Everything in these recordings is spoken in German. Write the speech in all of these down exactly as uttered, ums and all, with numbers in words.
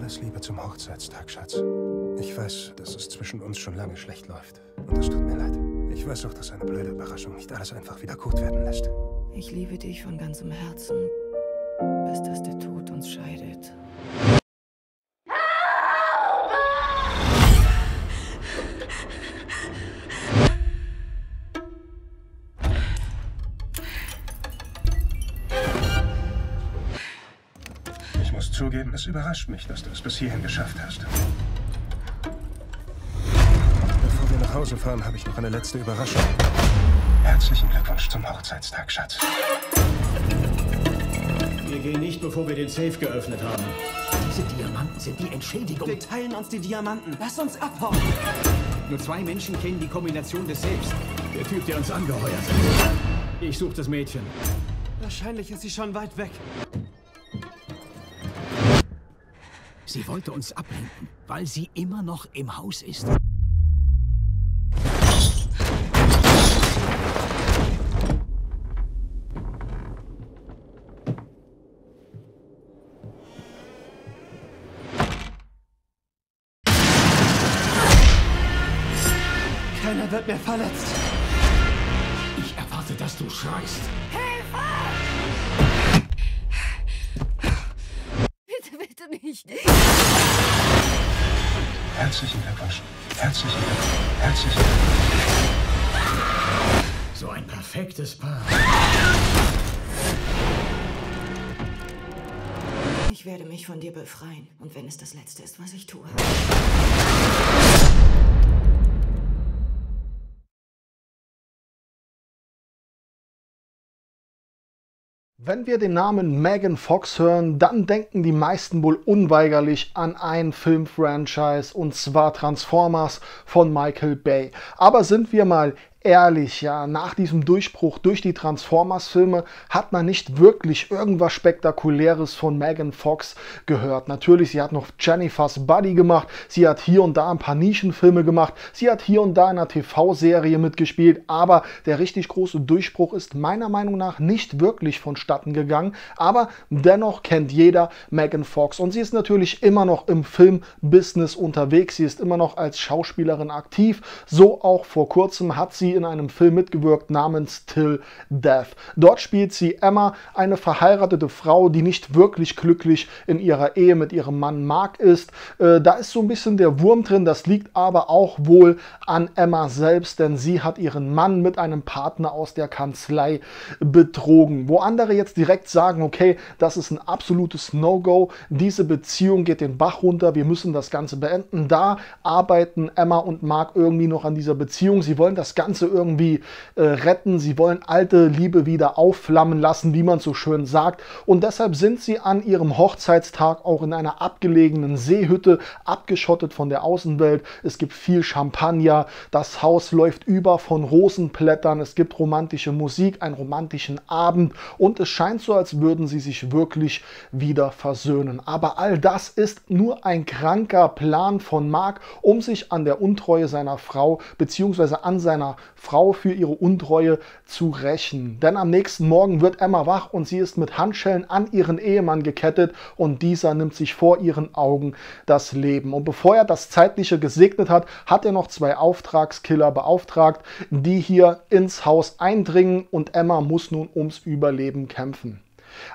Alles Liebe zum Hochzeitstag, Schatz. Ich weiß, dass es zwischen uns schon lange schlecht läuft. Und es tut mir leid. Ich weiß auch, dass eine blöde Überraschung nicht alles einfach wieder gut werden lässt. Ich liebe dich von ganzem Herzen, bis dass der Tod uns scheidet. Ich muss zugeben, es überrascht mich, dass du es bis hierhin geschafft hast. Bevor wir nach Hause fahren, habe ich noch eine letzte Überraschung. Herzlichen Glückwunsch zum Hochzeitstag, Schatz. Wir gehen nicht, bevor wir den Safe geöffnet haben. Diese Diamanten sind die Entschädigung. Wir teilen uns die Diamanten. Lass uns abhauen. Nur zwei Menschen kennen die Kombination des Safes. Der Typ, der uns angeheuert hat. Ich suche das Mädchen. Wahrscheinlich ist sie schon weit weg. Sie wollte uns ablenken, weil sie immer noch im Haus ist. Keiner wird mehr verletzt. Ich erwarte, dass du schreist. Hilfe! Bitte, bitte nicht. Herzlichen Glückwunsch. Herzlichen Glückwunsch. Herzlichen Glückwunsch. So ein perfektes Paar. Ich werde mich von dir befreien. Und wenn es das Letzte ist, was ich tue. Wenn wir den Namen Megan Fox hören, dann denken die meisten wohl unweigerlich an ein Filmfranchise, und zwar Transformers von Michael Bay. Aber sind wir mal ehrlich, ja, nach diesem Durchbruch durch die Transformers-Filme hat man nicht wirklich irgendwas Spektakuläres von Megan Fox gehört. Natürlich, sie hat noch Jennifer's Body gemacht, sie hat hier und da ein paar Nischenfilme gemacht, sie hat hier und da in einer T V-Serie mitgespielt, aber der richtig große Durchbruch ist meiner Meinung nach nicht wirklich vonstatten gegangen. Aber dennoch kennt jeder Megan Fox, und sie ist natürlich immer noch im Filmbusiness unterwegs, sie ist immer noch als Schauspielerin aktiv, so auch vor kurzem hat sie in einem Film mitgewirkt namens Till Death. Dort spielt sie Emma, eine verheiratete Frau, die nicht wirklich glücklich in ihrer Ehe mit ihrem Mann Mark ist. Äh, da ist so ein bisschen der Wurm drin, das liegt aber auch wohl an Emma selbst, denn sie hat ihren Mann mit einem Partner aus der Kanzlei betrogen. Wo andere jetzt direkt sagen, okay, das ist ein absolutes No-Go, diese Beziehung geht den Bach runter, wir müssen das Ganze beenden. Da arbeiten Emma und Mark irgendwie noch an dieser Beziehung, sie wollen das Ganze Ganze irgendwie äh, retten. Sie wollen alte Liebe wieder aufflammen lassen, wie man so schön sagt. Und deshalb sind sie an ihrem Hochzeitstag auch in einer abgelegenen Seehütte, abgeschottet von der Außenwelt. Es gibt viel Champagner, das Haus läuft über von Rosenblättern, es gibt romantische Musik, einen romantischen Abend, und es scheint so, als würden sie sich wirklich wieder versöhnen. Aber all das ist nur ein kranker Plan von Mark, um sich an der Untreue seiner Frau bzw. an seiner Frau für ihre Untreue zu rächen. Denn am nächsten Morgen wird Emma wach und sie ist mit Handschellen an ihren Ehemann gekettet, und dieser nimmt sich vor ihren Augen das Leben. Und bevor er das Zeitliche gesegnet hat, hat er noch zwei Auftragskiller beauftragt, die hier ins Haus eindringen, und Emma muss nun ums Überleben kämpfen.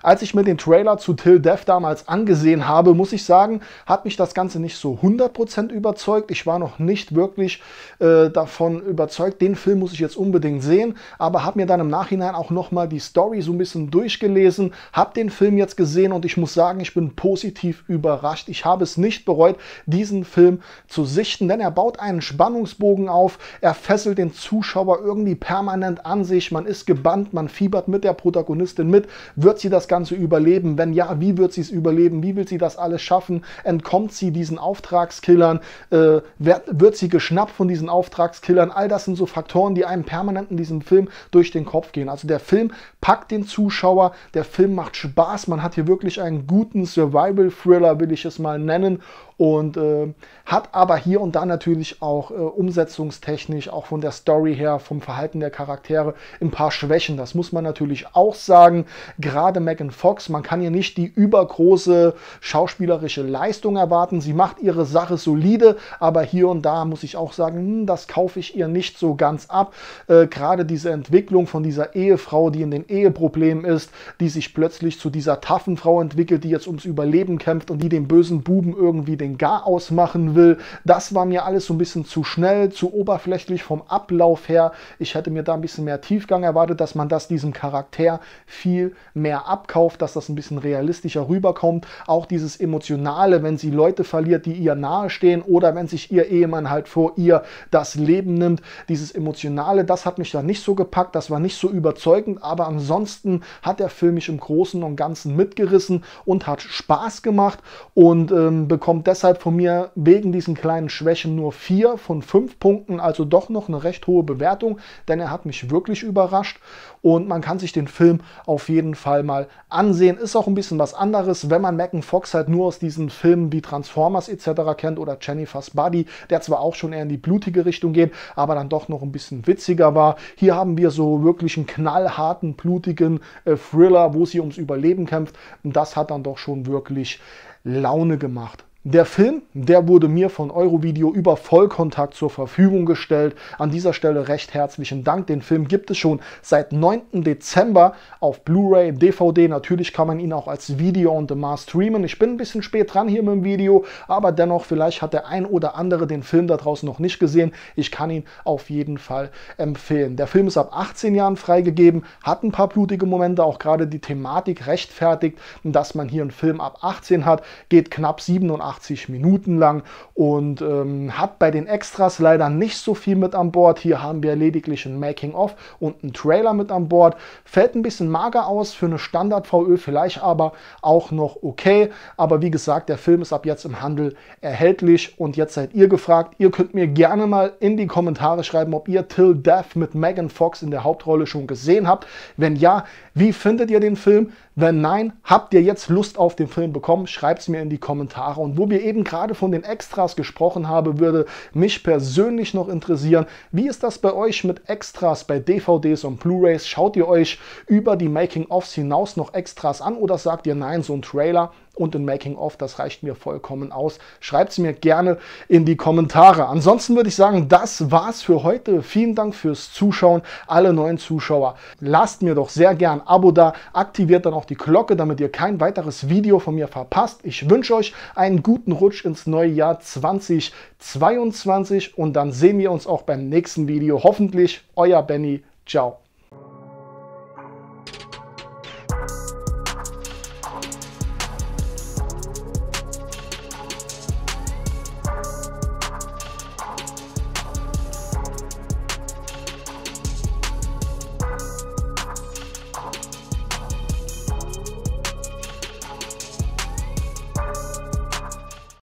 Als ich mir den Trailer zu Till Death damals angesehen habe, muss ich sagen, hat mich das Ganze nicht so hundert Prozent überzeugt. Ich war noch nicht wirklich äh, davon überzeugt, den Film muss ich jetzt unbedingt sehen, aber habe mir dann im Nachhinein auch nochmal die Story so ein bisschen durchgelesen, habe den Film jetzt gesehen, und ich muss sagen, ich bin positiv überrascht. Ich habe es nicht bereut, diesen Film zu sichten, denn er baut einen Spannungsbogen auf, er fesselt den Zuschauer irgendwie permanent an sich, man ist gebannt, man fiebert mit der Protagonistin mit, wird sie das Ganze überleben? Wenn ja, wie wird sie es überleben? Wie will sie das alles schaffen? Entkommt sie diesen Auftragskillern? Äh, wird, wird sie geschnappt von diesen Auftragskillern? All das sind so Faktoren, die einem permanent in diesem Film durch den Kopf gehen. Also der Film packt den Zuschauer, der Film macht Spaß, man hat hier wirklich einen guten Survival-Thriller, will ich es mal nennen, und äh, hat aber hier und da natürlich auch äh, umsetzungstechnisch, auch von der Story her, vom Verhalten der Charaktere, ein paar Schwächen. Das muss man natürlich auch sagen. Gerade gerade Megan Fox, man kann hier nicht die übergroße schauspielerische Leistung erwarten. Sie macht ihre Sache solide, aber hier und da muss ich auch sagen, das kaufe ich ihr nicht so ganz ab. Äh, gerade diese Entwicklung von dieser Ehefrau, die in den Eheproblemen ist, die sich plötzlich zu dieser taffen Frau entwickelt, die jetzt ums Überleben kämpft und die dem bösen Buben irgendwie den Garaus machen will. Das war mir alles so ein bisschen zu schnell, zu oberflächlich vom Ablauf her. Ich hätte mir da ein bisschen mehr Tiefgang erwartet, dass man das diesem Charakter viel mehr abkauft, dass das ein bisschen realistischer rüberkommt. Auch dieses Emotionale, wenn sie Leute verliert, die ihr nahestehen oder wenn sich ihr Ehemann halt vor ihr das Leben nimmt. Dieses Emotionale, das hat mich da nicht so gepackt, das war nicht so überzeugend, aber ansonsten hat der Film mich im Großen und Ganzen mitgerissen und hat Spaß gemacht und ähm, bekommt deshalb von mir wegen diesen kleinen Schwächen nur vier von fünf Punkten, also doch noch eine recht hohe Bewertung, denn er hat mich wirklich überrascht und man kann sich den Film auf jeden Fall mal ansehen. Ist auch ein bisschen was anderes, wenn man Megan Fox halt nur aus diesen Filmen wie Transformers et cetera kennt oder Jennifer's Body, der zwar auch schon eher in die blutige Richtung geht, aber dann doch noch ein bisschen witziger war. Hier haben wir so wirklich einen knallharten, blutigen äh, Thriller, wo sie ums Überleben kämpft und das hat dann doch schon wirklich Laune gemacht. Der Film, der wurde mir von Eurovideo über Vollkontakt zur Verfügung gestellt. An dieser Stelle recht herzlichen Dank. Den Film gibt es schon seit neunten Dezember auf Blu-ray, D V D. Natürlich kann man ihn auch als Video on Demand streamen. Ich bin ein bisschen spät dran hier mit dem Video, aber dennoch, vielleicht hat der ein oder andere den Film da draußen noch nicht gesehen. Ich kann ihn auf jeden Fall empfehlen. Der Film ist ab achtzehn Jahren freigegeben, hat ein paar blutige Momente, auch gerade die Thematik rechtfertigt, dass man hier einen Film ab achtzehn hat, geht knapp siebenundachtzig Minuten lang und ähm, hat bei den Extras leider nicht so viel mit an Bord. Hier haben wir lediglich ein Making-of und einen Trailer mit an Bord. Fällt ein bisschen mager aus für eine Standard-V Ö, vielleicht aber auch noch okay. Aber wie gesagt, der Film ist ab jetzt im Handel erhältlich und jetzt seid ihr gefragt. Ihr könnt mir gerne mal in die Kommentare schreiben, ob ihr Till Death mit Megan Fox in der Hauptrolle schon gesehen habt. Wenn ja, wie findet ihr den Film? Wenn nein, habt ihr jetzt Lust auf den Film bekommen? Schreibt es mir in die Kommentare. Und wo wir eben gerade von den Extras gesprochen haben, würde mich persönlich noch interessieren, wie ist das bei euch mit Extras bei D V Ds und Blu-rays? Schaut ihr euch über die Making-ofs hinaus noch Extras an oder sagt ihr, nein, so ein Trailer und ein Making-of, das reicht mir vollkommen aus? Schreibt es mir gerne in die Kommentare. Ansonsten würde ich sagen, das war's für heute. Vielen Dank fürs Zuschauen. Alle neuen Zuschauer, lasst mir doch sehr gern ein Abo da, aktiviert dann auch die Glocke, damit ihr kein weiteres Video von mir verpasst. Ich wünsche euch einen guten Rutsch ins neue Jahr zweitausendzweiundzwanzig und dann sehen wir uns auch beim nächsten Video. Hoffentlich, euer Benny. Ciao.